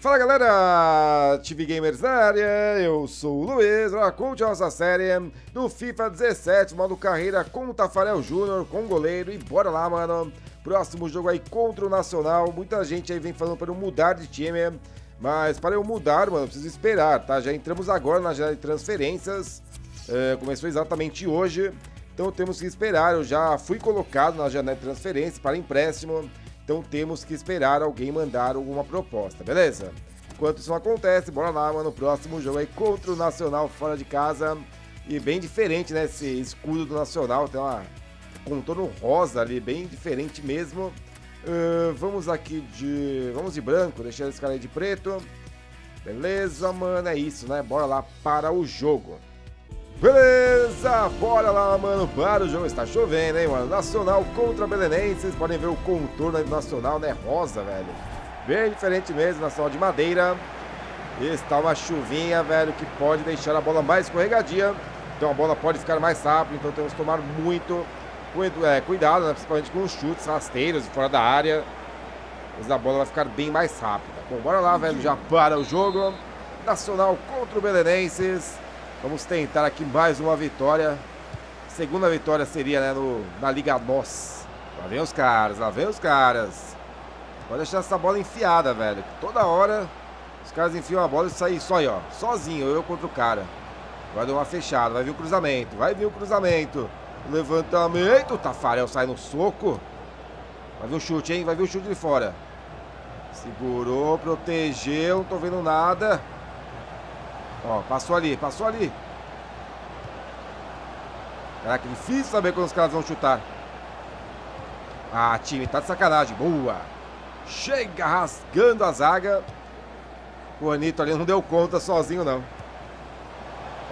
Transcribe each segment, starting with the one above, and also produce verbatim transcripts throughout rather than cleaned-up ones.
Fala galera, T V Gamers na área, eu sou o Luiz, a nossa série do FIFA dezessete, modo carreira com o Taffarel Júnior, com o goleiro, e bora lá, mano. Próximo jogo aí contra o Nacional. Muita gente aí vem falando para eu mudar de time, mas para eu mudar, mano, eu preciso esperar, tá? Já entramos agora na janela de transferências, é, começou exatamente hoje, então temos que esperar. Eu já fui colocado na janela de transferências para empréstimo, então temos que esperar alguém mandar alguma proposta, beleza? Enquanto isso não acontece, bora lá, mano. Próximo jogo aí contra o Nacional fora de casa. E bem diferente, né? Esse escudo do Nacional tem uma contorno rosa ali, bem diferente mesmo. Uh, vamos aqui de... vamos de branco, deixando esse cara aí de preto. Beleza, mano, é isso, né? Bora lá para o jogo. Beleza, bora lá, mano, para o jogo. Está chovendo, hein, mano? Nacional contra Belenenses. Podem ver o contorno aí do Nacional, né? Rosa, velho. Bem diferente mesmo, Nacional de madeira. Está uma chuvinha, velho, que pode deixar a bola mais escorregadia. Então a bola pode ficar mais rápida, então temos que tomar muito cuidado, né? Principalmente com os chutes rasteiros fora da área. Mas a bola vai ficar bem mais rápida. Bom, bora lá, velho, já para o jogo. Nacional contra o Belenenses. Vamos tentar aqui mais uma vitória. Segunda vitória seria, né, no, na Liga Nós. Lá vem os caras, lá vem os caras. Pode deixar essa bola enfiada, velho. Toda hora os caras enfiam a bola e saem só aí, ó. Sozinho, eu contra o cara. Vai dar uma fechada, vai vir o cruzamento, vai vir o cruzamento. Levantamento, o Taffarel sai no soco. Vai vir o chute, hein? Vai vir o chute de fora. Segurou, protegeu, não tô vendo nada. Ó, passou ali, passou ali. Caraca, difícil saber quando os caras vão chutar. Ah, time, tá de sacanagem. Boa. Chega rasgando a zaga. O Anito ali não deu conta sozinho, não.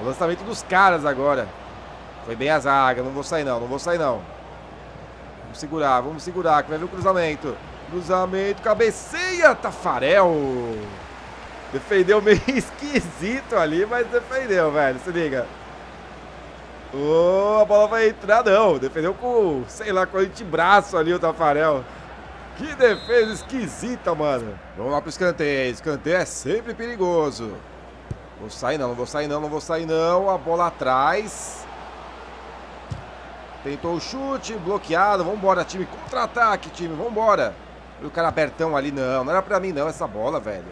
O lançamento dos caras agora. Foi bem a zaga. Não vou sair, não. Não vou sair, não. Vamos segurar, vamos segurar. Que vai vir o cruzamento. Cruzamento, cabeceia, Taffarel. Defendeu meio esquisito ali, mas defendeu, velho. Se liga. Oh, a bola vai entrar, não. Defendeu com, sei lá, com o antebraço ali o Taffarel. Que defesa esquisita, mano. Vamos lá pro escanteio. Escanteio é sempre perigoso. Vou sair, não. Não vou sair, não. Não vou sair, não. A bola atrás. Tentou o chute. Bloqueado. Vambora, time. Contra-ataque, time. Vambora. E o cara abertão ali. Não, não era pra mim, não, essa bola, velho.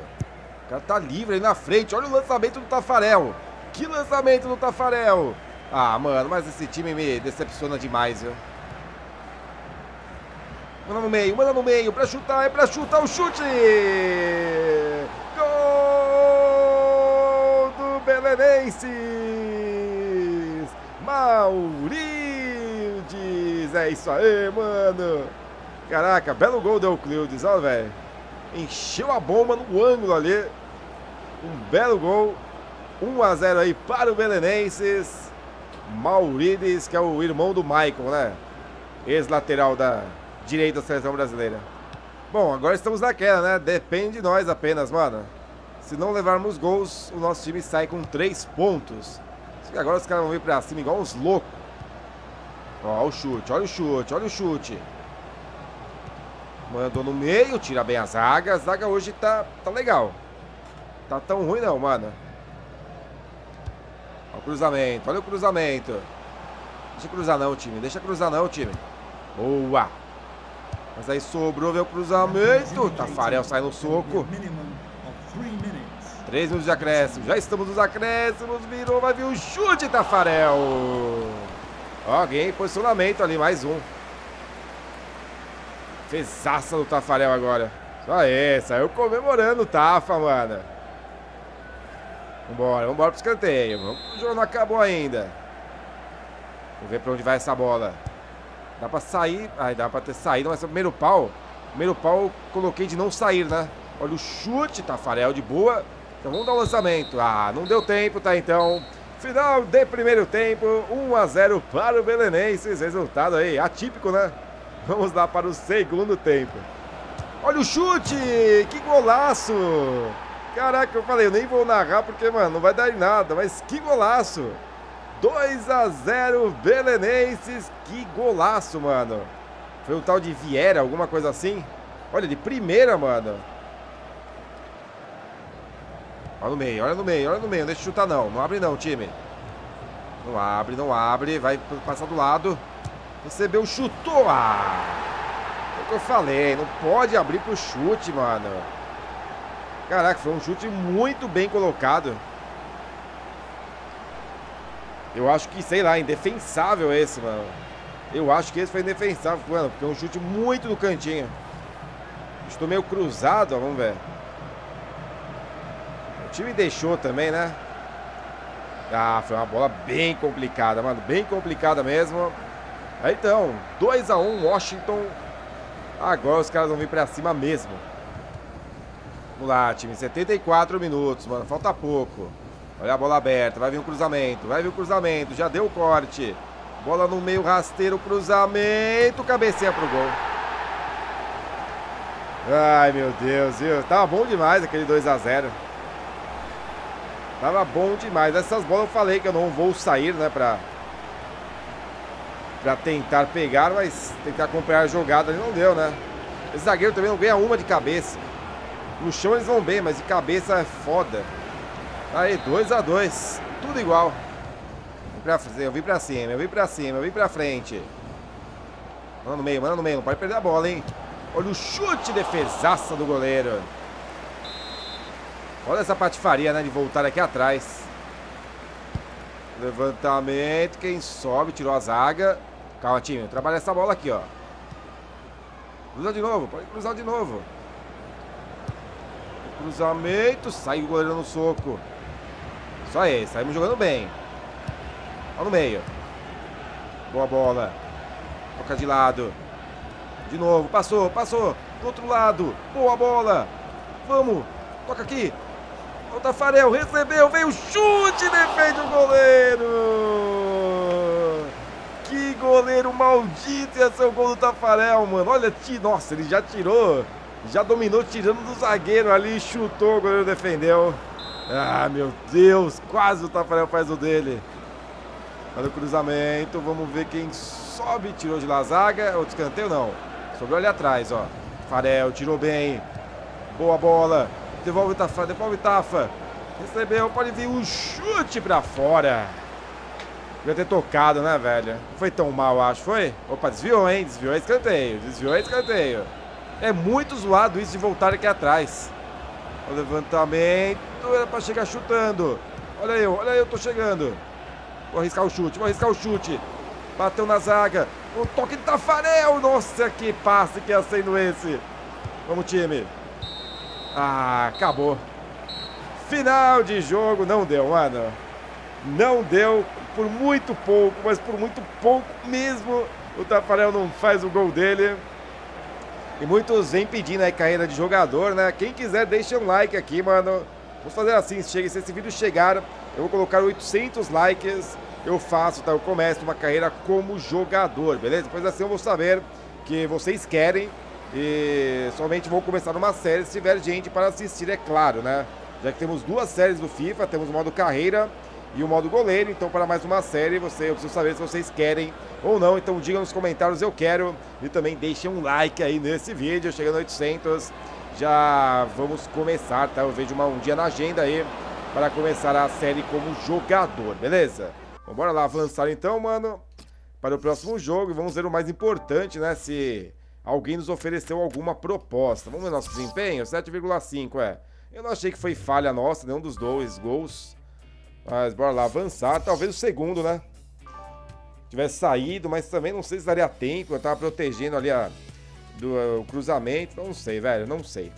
O cara tá livre aí na frente. Olha o lançamento do Taffarel. Que lançamento do Taffarel. Ah, mano, mas esse time me decepciona demais, viu? Manda no meio, manda no meio. Pra chutar, é pra chutar o chute. Gol do Belenenses. Mauríldes. É isso aí, mano. Caraca, belo gol do Euclides, ó, velho. Encheu a bomba no ângulo ali. Um belo gol. um a zero aí para o Belenenses. Mauríldes, que é o irmão do Maicon, né? Ex-lateral da direita da seleção brasileira. Bom, agora estamos naquela, né? Depende de nós apenas, mano. Se não levarmos gols, o nosso time sai com três pontos. Agora os caras vão vir pra cima igual uns loucos. Ó, o chute, olha o chute, olha o chute. Mandou no meio, tira bem a zaga. A zaga hoje tá, tá legal. Tá tão ruim não, mano. Olha o cruzamento, olha o cruzamento. Deixa cruzar não, time. Deixa cruzar não, time. Boa. Mas aí sobrou, veio o cruzamento. Taffarel sai no soco. Três minutos de acréscimo. Já estamos nos acréscimos. Virou, vai vir o chute, Taffarel. Alguém, posicionamento ali, mais um. Fezaça do Taffarel agora. Só é, saiu comemorando o Tafa, mano. Vambora, vambora pro escanteio. O jogo não acabou ainda. Vamos ver pra onde vai essa bola. Dá pra sair. Ai, dá pra ter saído, mas o primeiro pau. Primeiro pau eu coloquei de não sair, né? Olha o chute, Taffarel de boa. Então vamos dar o lançamento. Ah, não deu tempo, tá então. Final de primeiro tempo. um a zero para o Belenenses. Resultado aí atípico, né? Vamos lá para o segundo tempo. Olha o chute! Que golaço! Caraca, eu falei, eu nem vou narrar porque, mano, não vai dar em nada. Mas que golaço! dois a zero Belenenses. Que golaço, mano. Foi um tal de Vieira, alguma coisa assim. Olha, de primeira, mano. Olha no meio, olha no meio, olha no meio. Não deixa chutar não, não abre não, time. Não abre, não abre. Vai passar do lado. Recebeu, chutou. Ah, é o que eu falei. Não pode abrir pro chute, mano. Caraca, foi um chute muito bem colocado. Eu acho que, sei lá, indefensável esse, mano. Eu acho que esse foi indefensável, mano, porque é um chute muito no cantinho. Estou meio cruzado, ó, vamos ver. O time deixou também, né? Ah, foi uma bola bem complicada, mano. Bem complicada mesmo. Aí então, dois a um, Washington. Agora os caras vão vir pra cima mesmo. Vamos lá, time. setenta e quatro minutos, mano. Falta pouco. Olha a bola aberta. Vai vir um cruzamento. Vai vir um cruzamento. Já deu o corte. Bola no meio, rasteiro, cruzamento. Cabeceia pro gol. Ai, meu Deus, viu? Tava bom demais aquele dois a zero. Tava bom demais. Essas bolas eu falei que eu não vou sair, né? Pra, pra tentar pegar, mas tentar acompanhar a jogada. Não deu, né? Esse zagueiro também não ganha uma de cabeça. No chão eles vão bem, mas de cabeça é foda. Aí, dois a dois. Tudo igual. Pra fazer, eu vim pra cima, eu vim pra cima, eu vim pra frente. Mano no meio, mano no meio. Não pode perder a bola, hein? Olha o chute, defesaça do goleiro. Olha essa patifaria, né? De voltar aqui atrás. Levantamento. Quem sobe, tirou a zaga. Calma, time. Trabalha essa bola aqui, ó. Cruza de novo. Pode cruzar de novo. Cruzamento. Sai o goleiro no soco. Só esse. Saímos jogando bem. Olha no meio. Boa bola. Toca de lado. De novo, passou, passou. Do outro lado, boa bola. Vamos, toca aqui. O Taffarel recebeu, veio o chute, defende o goleiro. Que goleiro maldito, ia ser o gol do Taffarel, mano. Olha, nossa, ele já tirou. Já dominou tirando do zagueiro ali. Chutou, o goleiro defendeu. Ah, meu Deus, quase o Taffarel faz o dele. Olha o cruzamento, vamos ver quem sobe. Tirou de Lazaga, o descanteio não. Sobrou ali atrás, ó. Taffarel tirou bem. Boa bola. Devolve Tafa, devolve Tafa. Recebeu, pode vir um chute pra fora. Devia ter tocado, né, velho? Não foi tão mal, acho. Foi? Opa, desviou, hein? Desviou escanteio. Desviou escanteio. É muito zoado isso de voltar aqui atrás. O levantamento. Era pra chegar chutando. Olha eu, olha eu, tô chegando. Vou arriscar o chute, vou arriscar o chute. Bateu na zaga. O toque de Taffarel. Nossa, que passe que ia sendo esse. Vamos, time. Ah, acabou. Final de jogo. Não deu, mano. Não deu por muito pouco, mas por muito pouco mesmo. O Taffarel não faz o gol dele. E muitos vêm pedindo aí carreira de jogador, né? Quem quiser, deixa um like aqui, mano. Vamos fazer assim, se esse vídeo chegar, eu vou colocar oitocentos likes. Eu faço, tá? Eu começo uma carreira como jogador, beleza? Depois assim eu vou saber que vocês querem e somente vou começar uma série se tiver gente para assistir, é claro, né? Já que temos duas séries do FIFA, temos o modo carreira e o modo goleiro, então para mais uma série você, eu preciso saber se vocês querem ou não, então digam nos comentários eu quero e também deixem um like aí nesse vídeo, chegando a oitocentos, já vamos começar, tá? Eu vejo uma, um dia na agenda aí para começar a série como jogador, beleza? Bom, bora lá avançar então, mano, para o próximo jogo. E vamos ver o mais importante, né? Se alguém nos ofereceu alguma proposta. Vamos ver nosso desempenho? sete vírgula cinco, é. Eu não achei que foi falha nossa, nenhum dos dois gols. Mas bora lá avançar. Talvez o segundo, né? Tivesse saído, mas também não sei se daria tempo. Eu tava protegendo ali a, do, o cruzamento. Não sei, velho, não sei.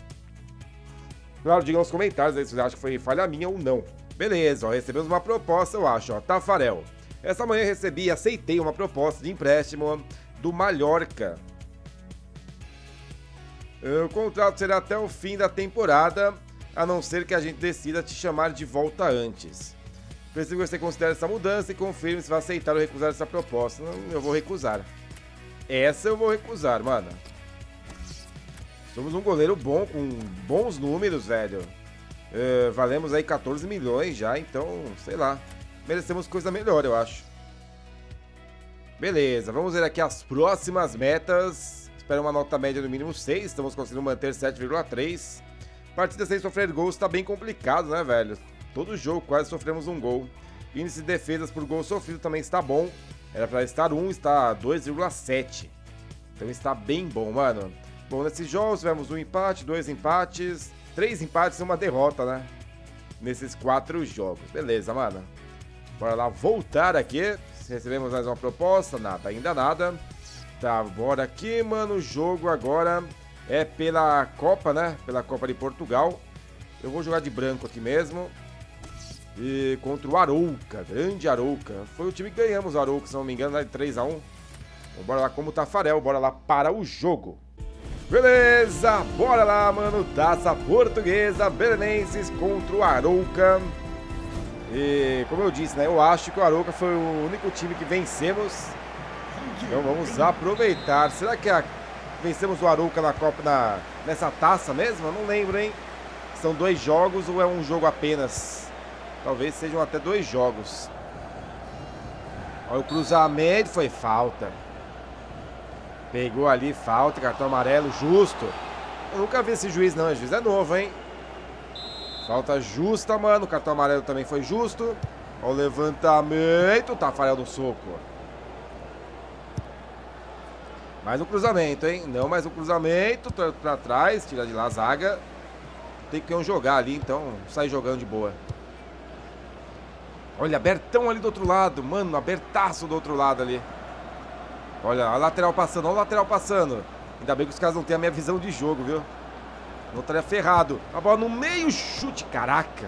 Claro, digam nos comentários aí se vocês acham que foi falha minha ou não. Beleza, ó, recebemos uma proposta, eu acho, ó, Taffarel. Essa manhã eu recebi e aceitei uma proposta de empréstimo do Mallorca. O contrato será até o fim da temporada, a não ser que a gente decida te chamar de volta antes. Preciso que você considere essa mudança e confirme se vai aceitar ou recusar essa proposta. Não, eu vou recusar. Essa eu vou recusar, mano. Somos um goleiro bom, com bons números, velho. Uh, valemos aí quatorze milhões já, então, sei lá. Merecemos coisa melhor, eu acho. Beleza, vamos ver aqui as próximas metas. Espero uma nota média no mínimo seis, estamos conseguindo manter sete vírgula três. Partida sem sofrer gols tá bem complicado, né, velho? Todo jogo quase sofremos um gol. Índice de defesas por gol sofrido também está bom. Era pra estar um, está dois vírgula sete. Então está bem bom, mano. Bom, nesses jogos tivemos um empate, dois empates, três empates e uma derrota, né? Nesses quatro jogos. Beleza, mano. Bora lá voltar aqui. Recebemos mais uma proposta. Nada, ainda nada. Tá, bora aqui, mano. O jogo agora é pela Copa, né? Pela Copa de Portugal. Eu vou jogar de branco aqui mesmo. E contra o Arouca. Grande Arouca. Foi o time que ganhamos o Arouca, se não me engano, de três a um. Então, bora lá como o Taffarel. Bora lá para o jogo. Beleza, bora lá, mano. Taça Portuguesa, Belenenses contra o Arouca. E como eu disse, né? Eu acho que o Arouca foi o único time que vencemos. Então vamos aproveitar. Será que a... vencemos o Arouca na Copa, na... nessa taça mesmo? Eu não lembro, hein? São dois jogos ou é um jogo apenas? Talvez sejam até dois jogos. Olha o cruzamento, foi falta. Pegou ali, falta, cartão amarelo, justo. Eu nunca vi esse juiz não, esse juiz é novo, hein? Falta justa, mano, o cartão amarelo também foi justo. Olha o levantamento, Taffarel no soco. Mais um cruzamento, hein? Não, mais um cruzamento, pra trás, tira de lá a zaga. Tem que jogar ali, então sai jogando de boa. Olha, abertão ali do outro lado, mano, abertaço do outro lado ali. Olha, a lateral passando, olha o lateral passando. Ainda bem que os caras não têm a minha visão de jogo, viu? Não estaria ferrado. A bola no meio, chute, caraca.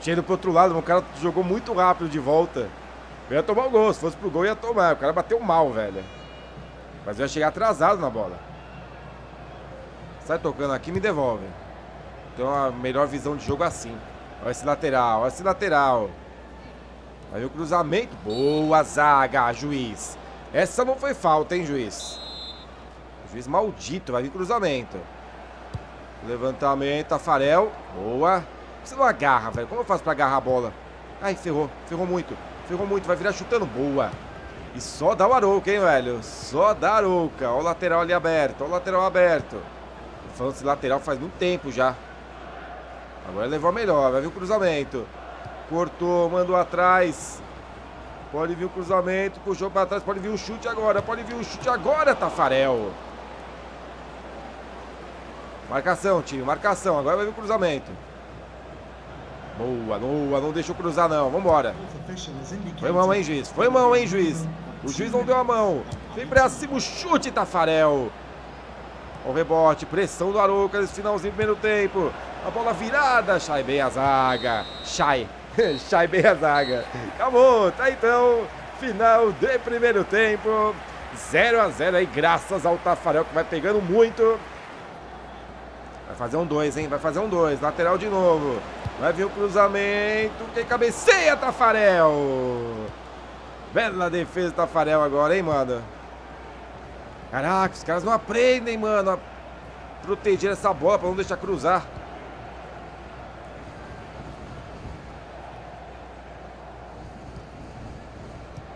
Cheiro pro outro lado, o cara jogou muito rápido de volta. Eu ia tomar o gol, se fosse pro gol ia tomar. O cara bateu mal, velho. Mas eu ia chegar atrasado na bola. Sai tocando aqui e me devolve. Tem uma melhor visão de jogo assim. Olha esse lateral, olha esse lateral. Aí o cruzamento. Boa zaga, juiz. Essa não foi falta, hein, juiz? Juiz maldito, vai vir cruzamento. Levantamento, Taffarel. Boa. Você não agarra, velho. Como eu faço pra agarrar a bola? Ai, ferrou. Ferrou muito. Ferrou muito. Vai virar chutando. Boa. E só dá o Arouca, hein, velho? Só dá o Arouca. Olha o lateral ali aberto. Olha o lateral aberto. Tô falando desse lateral faz muito tempo já. Agora levou a melhor. Vai vir o cruzamento. Cortou, mandou atrás. Pode vir o cruzamento, puxou para trás, pode vir o chute agora, pode vir o chute agora, Taffarel. Marcação, time, marcação, agora vai vir o cruzamento. Boa, boa, não deixou cruzar não, vambora. Foi mão, hein, juiz, foi mão, hein, juiz. O juiz não deu a mão, vem pra cima o chute, Taffarel. O rebote, pressão do Arouca nesse finalzinho do primeiro tempo. A bola virada, sai bem a zaga, sai. Sai bem a zaga. Acabou, tá então. Final de primeiro tempo. zero a zero aí, graças ao Taffarel que vai pegando muito. Vai fazer um dois, hein? Vai fazer um dois. Lateral de novo. Vai vir o cruzamento. Quem cabeceia, Taffarel. Bela defesa, Taffarel agora, hein, mano? Caraca, os caras não aprendem, mano, a proteger essa bola pra não deixar cruzar.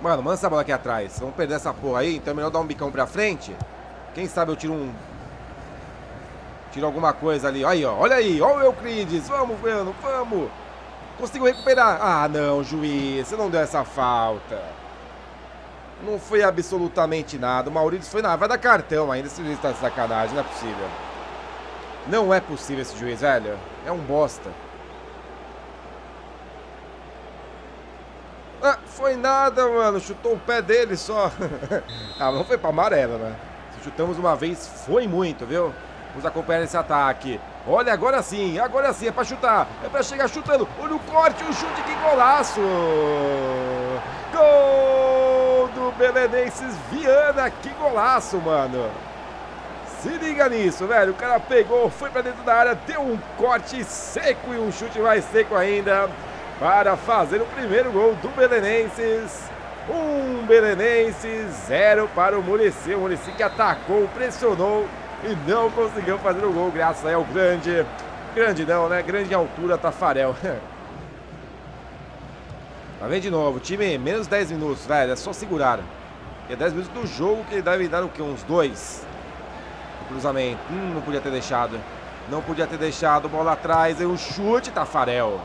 Mano, manda essa bola aqui atrás. Vamos perder essa porra aí. Então é melhor dar um bicão pra frente. Quem sabe eu tiro um... Tiro alguma coisa ali. Aí, ó. Olha aí. Olha o Euclides. Vamos, mano. Vamos. Consigo recuperar. Ah, não, juiz. Você não deu essa falta. Não foi absolutamente nada. O Mauríldes foi nada. Vai dar cartão ainda. Esse juiz tá de sacanagem. Não é possível. Não é possível esse juiz, velho. É um bosta. Ah, foi nada, mano. Chutou o pé dele só. Ah, não foi pra amarela, né? Se chutamos uma vez, foi muito, viu? Vamos acompanhar esse ataque. Olha, agora sim. Agora sim. É pra chutar. É pra chegar chutando. Olha o corte. O chute. Que golaço. Gol do Belenenses. Viana. Que golaço, mano. Se liga nisso, velho. O cara pegou, foi pra dentro da área. Deu um corte seco e um chute mais seco ainda. Para fazer o primeiro gol do Belenenses. Um Belenenses, zero para o Muricy. O Muricy que atacou, pressionou e não conseguiu fazer o gol. Graças aí ao grande. Grande não, né? Grande altura, Taffarel. Mas vem de novo. Time, menos dez minutos, velho. É só segurar. E é dez minutos do jogo que ele deve dar o quê? Uns dois. O cruzamento. Hum, não podia ter deixado. Não podia ter deixado bola atrás. E o chute, Taffarel.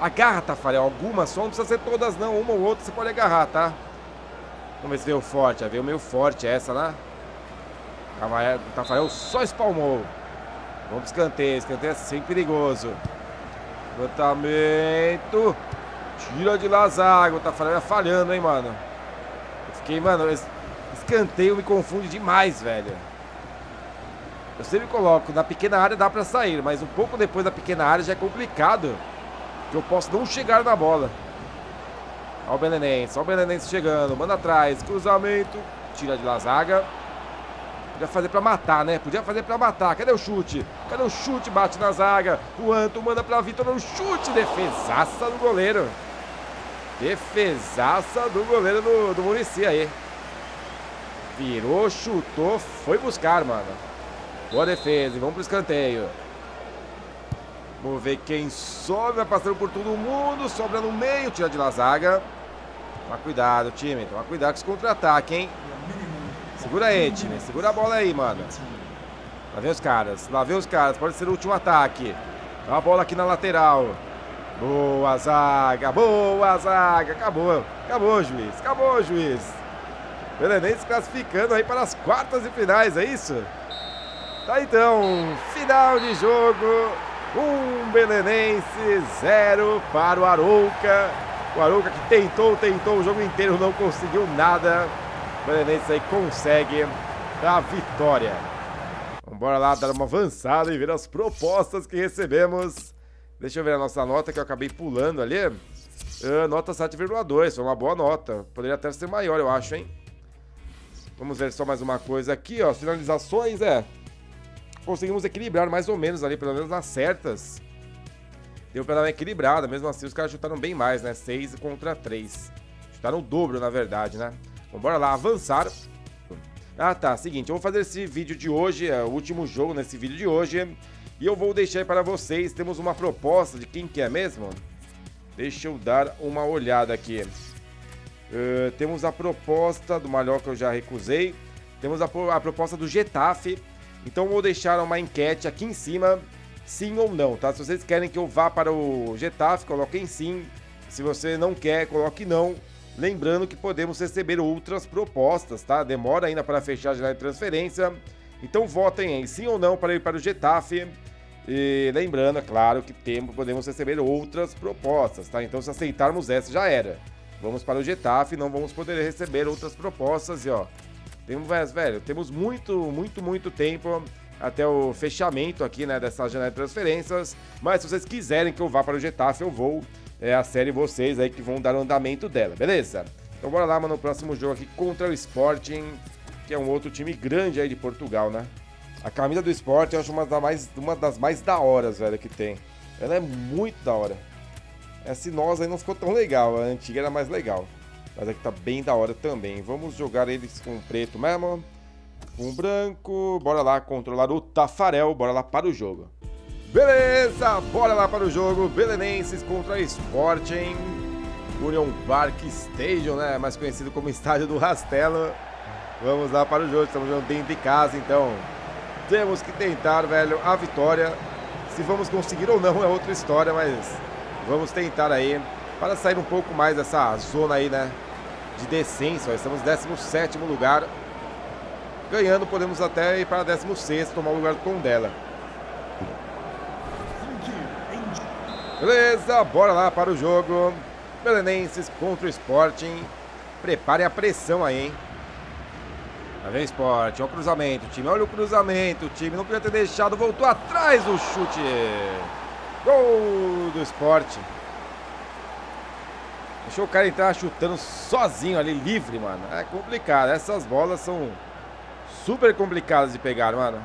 Agarra, Taffarel. Alguma só, não precisa ser todas não. Uma ou outra você pode agarrar, tá? Vamos ver se veio forte. Veio meio forte essa, né? O Taffarel só espalmou. Vamos escanteio. Escanteio é sempre perigoso. Levantamento. Tira de lá a zaga. O Taffarel é falhando, hein, mano? Eu fiquei, mano... Escanteio me confunde demais, velho. Eu sempre coloco, na pequena área dá pra sair, mas um pouco depois da pequena área já é complicado, que eu posso não chegar na bola. Olha o Belenenses, olha o Belenenses chegando, manda atrás, cruzamento, tira de Lazaga. Podia fazer pra matar, né? Podia fazer pra matar. Cadê o chute? Cadê o chute? Bate na zaga. O Anto manda pra Vitor, um chute, defesaça do goleiro. Defesaça do goleiro do, do Muricy aí. Virou, chutou, foi buscar, mano. Boa defesa, e vamos pro escanteio. Vamos ver quem sobe, vai passando por todo mundo, sobra no meio, tira de lá a zaga. Toma cuidado, time, toma cuidado com esse contra-ataque, hein? Segura aí, time, segura a bola aí, mano. Lá vem os caras, lá vem os caras, pode ser o último ataque. Dá a bola aqui na lateral. Boa zaga, boa zaga, acabou, acabou, juiz, acabou, juiz. Belenenses classificando aí para as quartas e finais, é isso? Tá então, final de jogo, um Belenense, zero para o Arouca. O Arouca que tentou, tentou o jogo inteiro, não conseguiu nada. O Belenense aí consegue a vitória. Vambora lá dar uma avançada e ver as propostas que recebemos. Deixa eu ver a nossa nota que eu acabei pulando ali. Uh, nota sete vírgula dois, foi uma boa nota. Poderia até ser maior, eu acho, hein? Vamos ver só mais uma coisa aqui, ó, as finalizações, é... Conseguimos equilibrar mais ou menos ali, pelo menos nas certas. Deu pra dar uma equilibrada, mesmo assim os caras chutaram bem mais, né? seis contra três. Chutaram o dobro, na verdade, né? Vambora lá, avançar. Ah, tá, seguinte, eu vou fazer esse vídeo de hoje, é, o último jogo nesse vídeo de hoje. E eu vou deixar aí para vocês, temos uma proposta de quem que é mesmo. Deixa eu dar uma olhada aqui. Uh, temos a proposta do Mallorca que eu já recusei. Temos a, a proposta do Getafe. Então vou deixar uma enquete aqui em cima, sim ou não, tá? Se vocês querem que eu vá para o Getafe, coloquem sim. Se você não quer, coloque não. Lembrando que podemos receber outras propostas, tá? Demora ainda para fechar a janela de transferência. Então votem aí, sim ou não, para ir para o Getafe. E lembrando, é claro, que temos, podemos receber outras propostas, tá? Então se aceitarmos essa, já era. Vamos para o Getafe, não vamos poder receber outras propostas e ó... Temos, velho, temos muito, muito, muito tempo até o fechamento aqui, né, dessa janela de transferências. Mas se vocês quiserem que eu vá para o Getafe, eu vou. É a série vocês aí que vão dar o andamento dela, beleza? Então bora lá, mano, o próximo jogo aqui contra o Sporting, que é um outro time grande aí de Portugal, né? A camisa do Sporting eu acho uma das mais, uma das mais da horas, velho, que tem. Ela é muito da hora. Essa nós aí não ficou tão legal, a antiga era mais legal. Mas aqui tá bem da hora também. Vamos jogar eles com preto mesmo. Com branco. Bora lá controlar o Taffarel. Bora lá para o jogo. Beleza! Bora lá para o jogo. Belenenses contra Sporting. Union Park Stadium, né? Mais conhecido como Estádio do Restelo. Vamos lá para o jogo. Estamos jogando dentro de casa, então. Temos que tentar, velho, a vitória. Se vamos conseguir ou não é outra história, mas vamos tentar aí. Para sair um pouco mais dessa zona aí, né, de descenso, ó, estamos em décimo sétimo lugar. Ganhando, podemos até ir para décimo sexto, tomar o lugar do Tondela. Beleza, bora lá para o jogo. Belenenses contra o Sporting. Preparem a pressão aí, hein. Lá vem o Sporting, olha o cruzamento, time, olha o cruzamento, o time não podia ter deixado, voltou atrás o chute. Gol do Sporting. Deixou o cara entrar chutando sozinho ali, livre, mano. É complicado. Essas bolas são super complicadas de pegar, mano.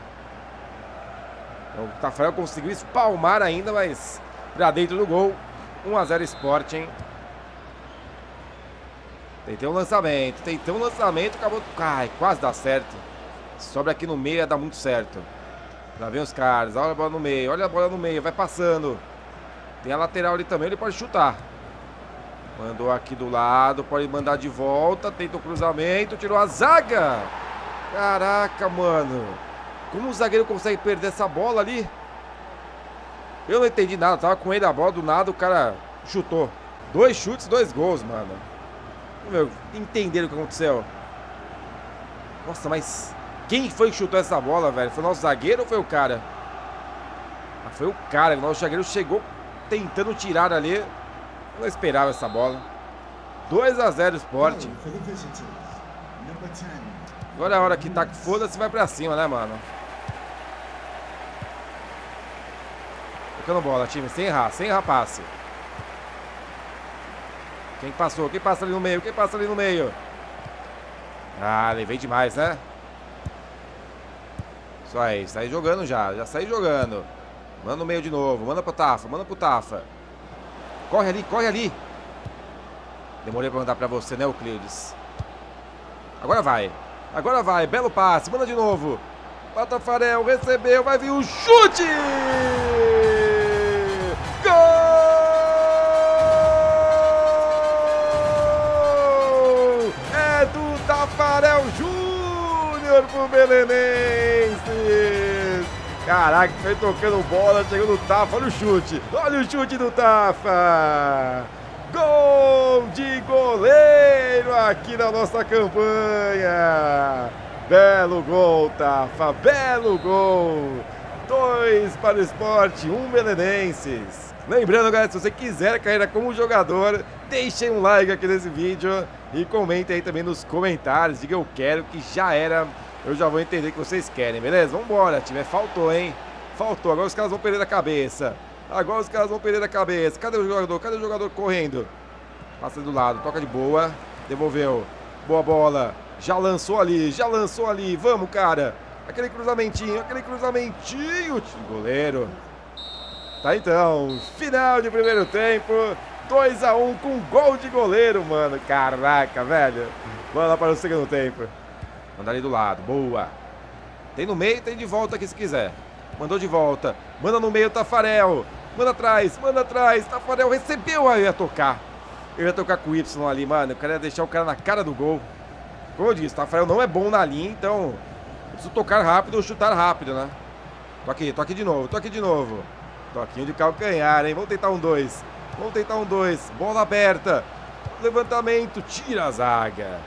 Então, o Taffarel conseguiu espalmar ainda, mas pra dentro do gol. um a zero Sporting. Tentei um lançamento. Tentei um lançamento. Acabou. Ai, quase dá certo. Sobra aqui no meio, dá muito certo. Lá vem os caras. Olha a bola no meio. Olha a bola no meio. Vai passando. Tem a lateral ali também. Ele pode chutar. Mandou aqui do lado, pode mandar de volta, tenta o cruzamento, tirou a zaga. Caraca, mano. Como o zagueiro consegue perder essa bola ali? Eu não entendi nada, tava com ele a bola, do nada o cara chutou. Dois chutes, dois gols, mano. Meu, entenderam o que aconteceu. Nossa, mas quem foi que chutou essa bola, velho? Foi o nosso zagueiro ou foi o cara? Ah, foi o cara, o nosso zagueiro chegou tentando tirar ali. Eu não esperava essa bola. dois a zero Sporting. Agora é a hora que tá, foda-se, vai pra cima, né, mano? Tocando bola, time, sem errar, sem errar passe. Quem passou? Quem passa ali no meio? Quem passa ali no meio? Ah, levei demais, né? Isso aí, sai jogando já, já sai jogando. Manda no meio de novo, manda pro Taffa, manda pro Taffa. Corre ali, corre ali. Demorei pra mandar pra você, né, Euclides? Agora vai, agora vai, belo passe, manda de novo. O Taffarel recebeu, vai vir o chute! Gol! É do Taffarel Júnior pro Belenenses! Caraca, foi tocando bola, chegou no Taffa, olha o chute! Olha o chute do Taffa! Gol de goleiro aqui na nossa campanha! Belo gol, Taffa! Belo gol! Dois para o Sporting, um Belenenses. Lembrando, galera, se você quiser a carreira como jogador, deixem um like aqui nesse vídeo e comentem aí também nos comentários. Diga eu quero, que já era. Eu já vou entender que vocês querem, beleza? Vambora, time. Faltou, hein? Faltou. Agora os caras vão perder a cabeça. Agora os caras vão perder a cabeça. Cadê o jogador? Cadê o jogador correndo? Passa do lado. Toca de boa. Devolveu. Boa bola. Já lançou ali. Já lançou ali. Vamos, cara. Aquele cruzamentinho, aquele cruzamentinho. Goleiro. Tá então, final de primeiro tempo. dois a um com gol de goleiro, mano. Caraca, velho. Vamos lá para o segundo tempo. Manda ali do lado, boa. Tem no meio, tem de volta aqui se quiser. Mandou de volta. Manda no meio, Taffarel. Manda atrás, manda atrás. Taffarel recebeu, aí ia tocar. Eu ia tocar com o Y ali, mano. Eu queria deixar o cara na cara do gol. Como eu disse, Taffarel não é bom na linha, então... preciso tocar rápido ou chutar rápido, né? Toque, toque de novo, toque de novo. Toquinho de calcanhar, hein? Vamos tentar um dois. Vamos tentar um dois. Bola aberta. Levantamento. Tira a zaga.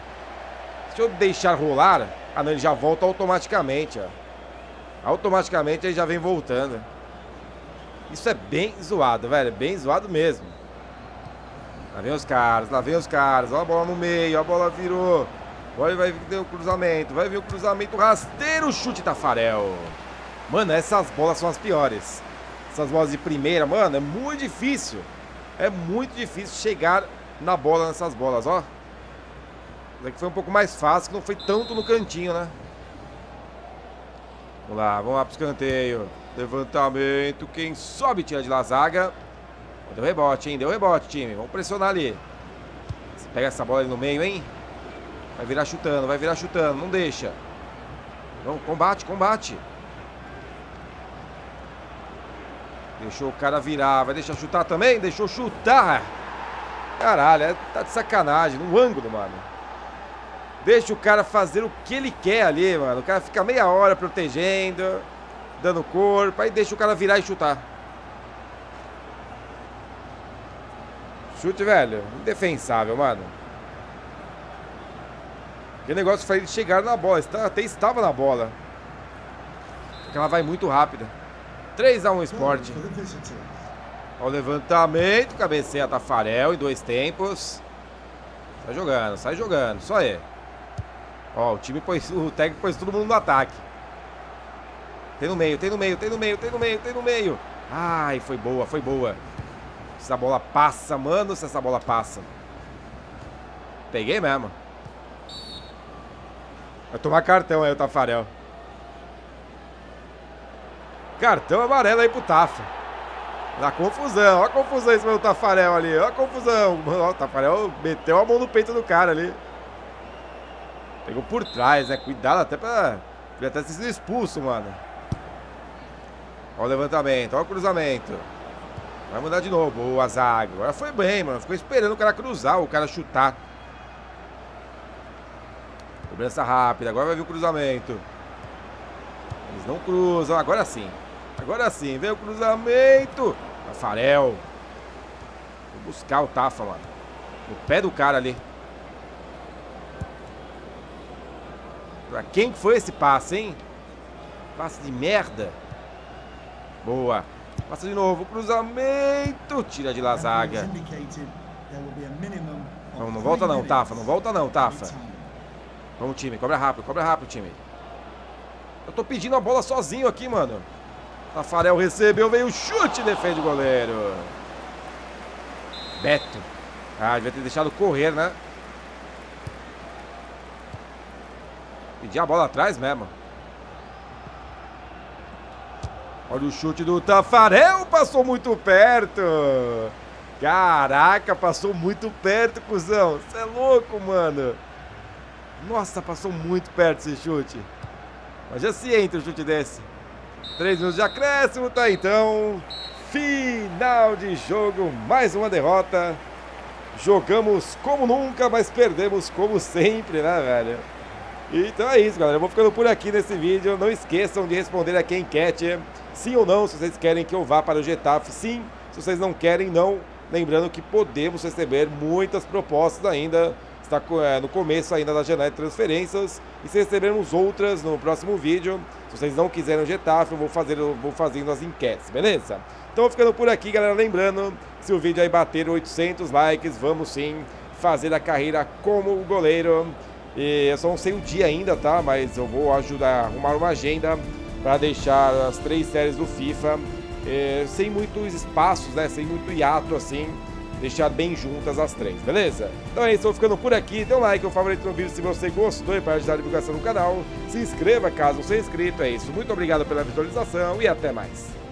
Se eu deixar rolar... ah, não, ele já volta automaticamente, ó. Automaticamente ele já vem voltando. Isso é bem zoado, velho. É bem zoado mesmo. Lá vem os caras, lá vem os caras. Olha a bola no meio, a bola virou. Olha, vai vir o cruzamento, vai vir o cruzamento, rasteiro, chute, Taffarel. Mano, essas bolas são as piores. Essas bolas de primeira, mano, é muito difícil. É muito difícil chegar na bola nessas bolas, ó. Isso aqui foi um pouco mais fácil, que não foi tanto no cantinho, né? Vamos lá, vamos lá pro escanteio. Levantamento, quem sobe tira de lá a zaga. Deu rebote, hein? Deu rebote, time. Vamos pressionar ali. Você pega essa bola ali no meio, hein? Vai virar chutando, vai virar chutando, não deixa. Não, combate, combate. Deixou o cara virar, vai deixar chutar também? Deixou chutar. Caralho, é, tá de sacanagem, no ângulo, mano. Deixa o cara fazer o que ele quer ali, mano. O cara fica meia hora protegendo, dando corpo, aí deixa o cara virar e chutar. Chute, velho, indefensável, mano. E o negócio foi eles chegaram na bola, até estava na bola. Porque ela vai muito rápida. três a um Sporting. Olha o levantamento, cabeceia Taffarel em dois tempos. Sai jogando, sai jogando, só ele. Ó, o time pôs, o técnico pôs todo mundo no ataque. Tem no meio, tem no meio, tem no meio, tem no meio, tem no meio. Ai, foi boa, foi boa. Se essa bola passa, mano, se essa bola passa. Peguei mesmo. Vai tomar cartão aí o Taffarel. Cartão amarelo aí pro Taffa. Na confusão, olha a confusão em cima do Taffarel ali, olha a confusão. O Taffarel meteu a mão no peito do cara ali. Pegou por trás, né? Cuidado até pra... podia até ter sido expulso, mano. Olha o levantamento, olha o cruzamento. Vai mudar de novo, boa zaga. Agora foi bem, mano. Ficou esperando o cara cruzar, o cara chutar. Cobrança rápida, agora vai vir o cruzamento. Eles Não cruzam, agora sim. Agora sim, vem o cruzamento. Taffarel. Vou buscar o Tafa, mano. No pé do cara ali. Pra quem foi esse passe, hein? Passe de merda. Boa. Passa de novo, cruzamento. Tira de lá a zaga. Não, não volta não, Tafa. Não volta não, Tafa. Vamos, time. Cobra rápido, cobra rápido, time. Eu tô pedindo a bola sozinho aqui, mano. Taffarel recebeu, veio o chute, defende o goleiro. Beto. Ah, devia ter deixado correr, né? Pedir a bola atrás mesmo. Olha o chute do Taffarel, passou muito perto. Caraca, passou muito perto, cuzão. Você é louco, mano. Nossa, passou muito perto esse chute. Mas já se entra o chute desse. Três minutos de acréscimo, tá então. Final de jogo, mais uma derrota. Jogamos como nunca, mas perdemos como sempre, né, velho? Então é isso, galera. Eu vou ficando por aqui nesse vídeo. Não esqueçam de responder aqui a enquete. Sim ou não, se vocês querem que eu vá para o Getafe. Sim, se vocês não querem, não. Lembrando que podemos receber muitas propostas ainda. Está no começo ainda da janela de transferências. E se recebermos outras no próximo vídeo, se vocês não quiserem o Getafe, eu vou, fazer, eu vou fazendo as enquetes, beleza? Então vou ficando por aqui, galera. Lembrando, se o vídeo aí bater oitocentos likes, vamos sim fazer a carreira como goleiro. E eu só não sei o dia ainda, tá? Mas eu vou ajudar a arrumar uma agenda para deixar as três séries do FIFA eh, sem muitos espaços, né? Sem muito hiato, assim. Deixar bem juntas as três, beleza? Então é isso, eu vou ficando por aqui. Dê um like, um favorito no vídeo se você gostou e para ajudar a divulgação do canal. Se inscreva caso não seja inscrito, é isso. Muito obrigado pela visualização e até mais.